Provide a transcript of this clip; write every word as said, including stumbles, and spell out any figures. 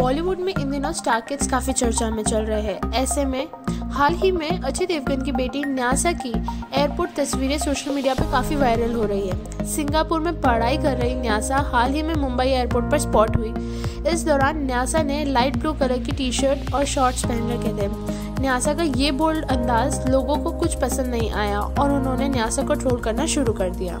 बॉलीवुड में इन दिनों star kids काफी चर्चा में चल रहे हैं। ऐसे में हाल ही में अजय देवगन की बेटी न्यासा की एयरपोर्ट तस्वीरें सोशल मीडिया पर काफी वायरल हो रही है। सिंगापुर में पढ़ाई कर रही न्यासा हाल ही में मुंबई एयरपोर्ट पर स्पॉट हुई। इस दौरान न्यासा ने लाइट ब्लू कलर की टी शर्ट और शॉर्ट्स पहन रखे थे। न्यासा का ये बोल्ड अंदाज लोगों को कुछ पसंद नहीं आया और उन्होंने न्यासा को ट्रोल करना शुरू कर दिया।